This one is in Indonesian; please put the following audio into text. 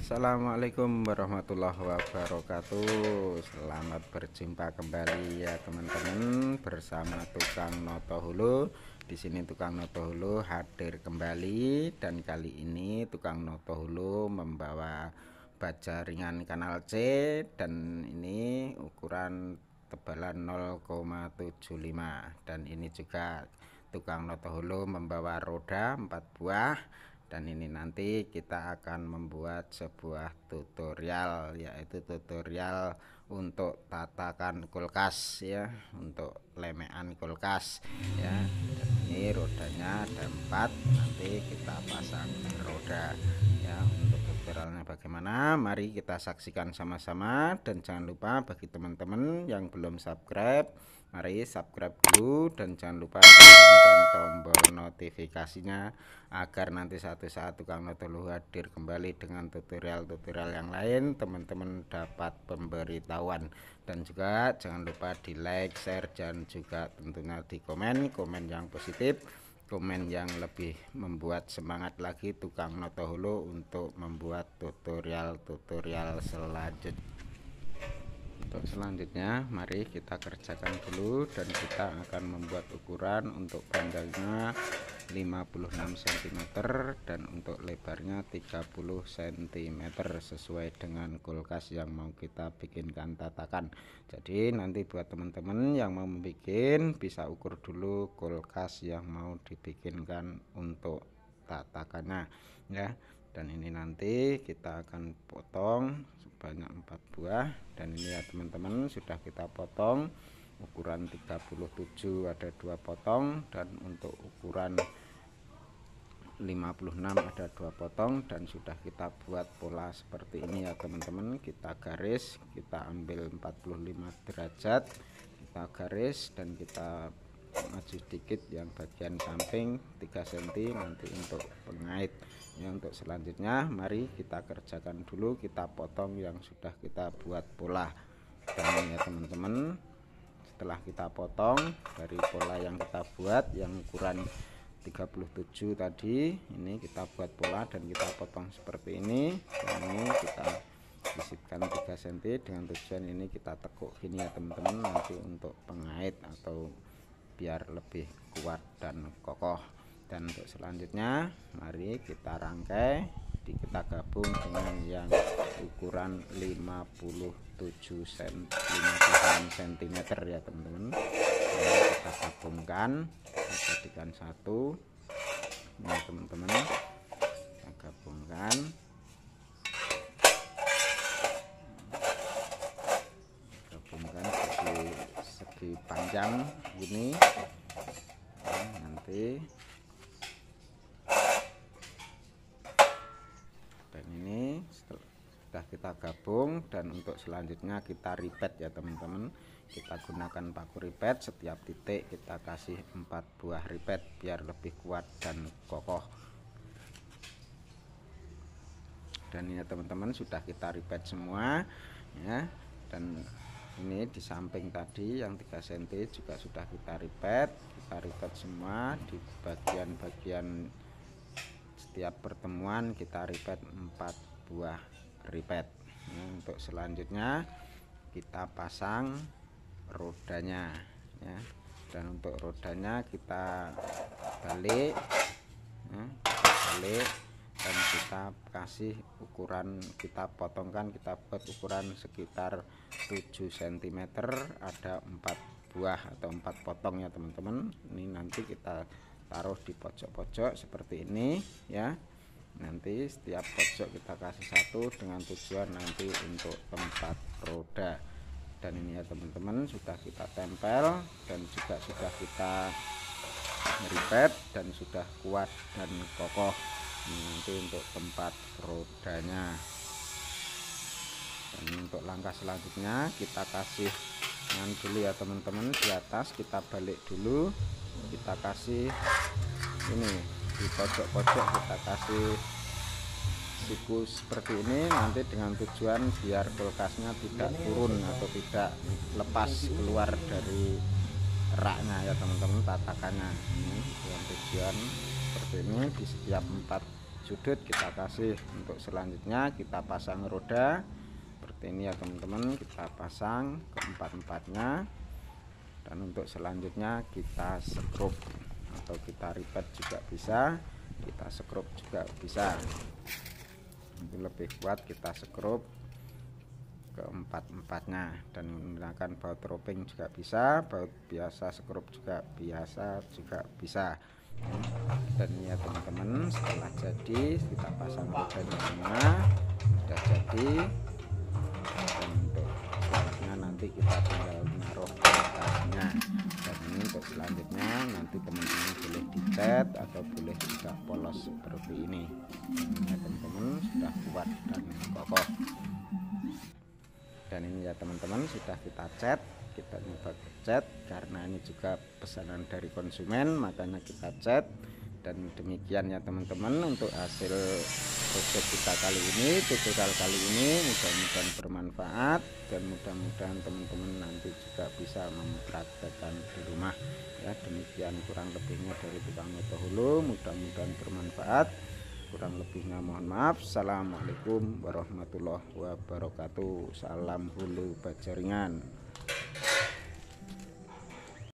Assalamualaikum warahmatullahi wabarakatuh. Selamat berjumpa kembali ya teman-teman, bersama tukang noto hollo. Di sini tukang noto hollo hadir kembali, dan kali ini tukang noto hollo membawa baja ringan kanal C, dan ini ukuran tebalan 0,75, dan ini juga tukang noto hollo membawa roda 4 buah. Dan ini nanti kita akan membuat sebuah tutorial, yaitu tutorial untuk tatakan kulkas ya, untuk lemean kulkas ya. Dan ini rodanya ada 4, nanti kita pasang roda ya. Untuk tutorialnya bagaimana, mari kita saksikan sama-sama. Dan jangan lupa bagi teman-teman yang belum subscribe, mari subscribe dulu, dan jangan lupa tekan tombol notifikasinya agar nanti suatu saat tukang noto hollo hadir kembali dengan tutorial-tutorial yang lain, teman-teman dapat pemberitahuan. Dan juga jangan lupa di like, share, dan juga tentunya di komen yang positif, komen yang lebih membuat semangat lagi tukang noto hollo untuk membuat tutorial-tutorial selanjutnya. Untuk selanjutnya mari kita kerjakan dulu, dan kita akan membuat ukuran untuk panjangnya 56 cm dan untuk lebarnya 30 cm sesuai dengan kulkas yang mau kita bikinkan tatakan. Jadi nanti buat teman-teman yang mau membuat bisa ukur dulu kulkas yang mau dibikinkan untuk tatakannya ya. Dan ini nanti kita akan potong sebanyak 4 buah, dan ini ya teman-teman sudah kita potong ukuran 37 ada 2 potong, dan untuk ukuran 56 ada 2 potong, dan sudah kita buat pola seperti ini ya teman-teman. Kita garis, kita ambil 45 derajat, kita garis, dan kita maju sedikit yang bagian samping 3 cm nanti untuk pengait ya. Untuk selanjutnya mari kita kerjakan dulu, kita potong yang sudah kita buat pola. Dan ya teman-teman, setelah kita potong dari pola yang kita buat yang ukuran 37 tadi, ini kita buat pola dan kita potong seperti ini. Dan ini kita sisipkan 3 cm dengan tujuan ini kita tekuk gini ya teman-teman, nanti untuk pengait atau biar lebih kuat dan kokoh. Dan untuk selanjutnya mari kita rangkai, kita gabung dengan yang ukuran 56 cm ya teman-teman. Kita gabungkan, kita jadikan satu ya teman-teman, kita gabungkan. Panjang gini nah, nanti dan ini sudah kita gabung. Dan untuk selanjutnya kita ripet ya teman-teman, kita gunakan paku ripet, setiap titik kita kasih 4 buah ripet biar lebih kuat dan kokoh. Dan ini teman-teman sudah kita ripet semua ya. Dan ini di samping tadi yang 3 cm juga sudah kita ripet semua di bagian-bagian setiap pertemuan kita ripet 4 buah ripet. Nah, untuk selanjutnya kita pasang rodanya ya. Dan untuk rodanya kita balik ya, dan kita kasih ukuran, kita potongkan, kita buat ukuran sekitar 7 cm ada 4 buah atau 4 potong ya teman-teman. Ini nanti kita taruh di pojok-pojok seperti ini ya. Nanti setiap pojok kita kasih satu dengan tujuan nanti untuk tempat roda. Dan ini ya teman-teman sudah kita tempel, dan juga sudah kita ripet, dan sudah kuat dan kokoh. Ini nanti untuk tempat rodanya. Dan untuk langkah selanjutnya kita kasih dengan dulu ya teman-teman, di atas kita balik dulu, kita kasih ini di pojok-pojok kita kasih siklus seperti ini nanti dengan tujuan biar kulkasnya tidak turun atau tidak lepas keluar dari raknya ya teman-teman, tatakannya ini dengan tujuan seperti ini. Di setiap 4 sudut kita kasih. Untuk selanjutnya kita pasang roda seperti ini ya teman-teman, kita pasang keempat-empatnya, dan untuk selanjutnya kita sekrup atau kita ribet juga bisa, kita sekrup juga bisa, itu lebih kuat. Kita sekrup keempat-empatnya dan menggunakan baut roping juga bisa, baut biasa sekrup juga biasa dan ya teman-teman, setelah jadi kita pasang rodanya semua, sudah jadi. Dan untuk selanjutnya nanti kita tinggal menaruh kulkasnya, dan ini untuk selanjutnya nanti teman-teman boleh dicat atau boleh tidak polos seperti ini ya teman-teman, sudah kuat dan kokoh. Dan ini ya teman-teman, sudah kita cat, kita coba cat karena ini juga pesanan dari konsumen, makanya kita cat. Dan demikian ya teman-teman untuk hasil produk kita kali ini, tutorial kali ini, mudah-mudahan bermanfaat dan mudah-mudahan teman-teman nanti juga bisa mempraktekkan di rumah ya. Demikian kurang lebihnya dari tukang noto hollo, mudah-mudahan bermanfaat. Kurang lebihnya mohon maaf. Assalamualaikum warahmatullahi wabarakatuh. Salam hulu bajaringan.